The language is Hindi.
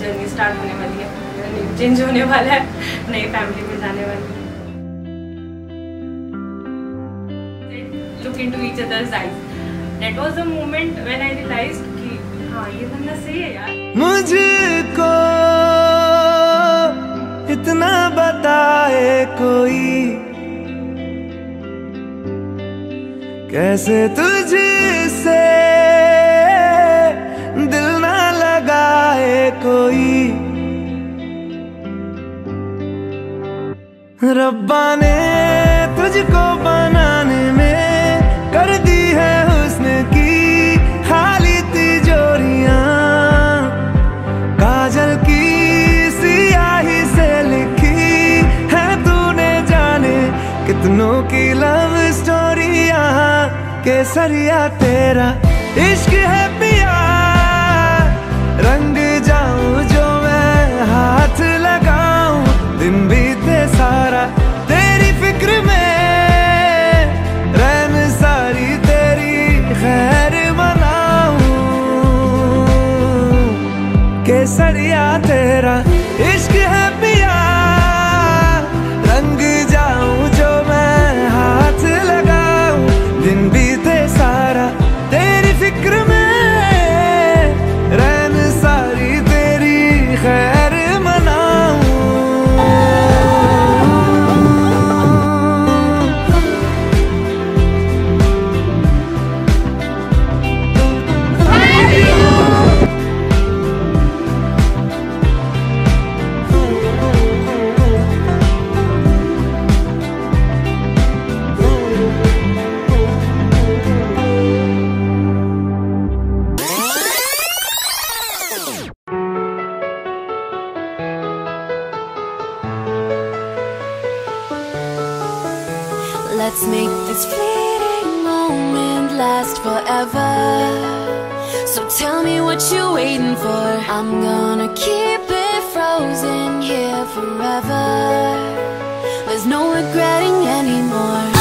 जर्नी स्टार्ट होने वाली है, चेंज होने वाला है, नई फैमिली में जाने वाली है। Look into each other's eyes. That was the moment when I realized कि हाँ ये बंदा सही है यार। मुझको इतना बताए कोई कैसे तुझसे दिल ना लगाए कोई, रब्बा ने तुझको बनाने में कर दी है हुस्न की खाली तिजोरियां, काजल की सियाही से लिखी है तूने जाने कितनों की लव स्टोरियां। केसरिया तेरा इश्क है पिया, रंग जाऊं जो मैं हाथ लगाऊं, दिन बीते सारा तेरी फिक्र में, रैन सारी तेरी खैर मनाऊं। केसरिया तेरा इश्क है पिया, रंग जाऊं जो मैं हाथ लगाऊं, दिन भी let's make this fleeting moment last forever. So tell me what you're waiting for. I'm gonna keep it frozen here forever. There's no regretting anymore.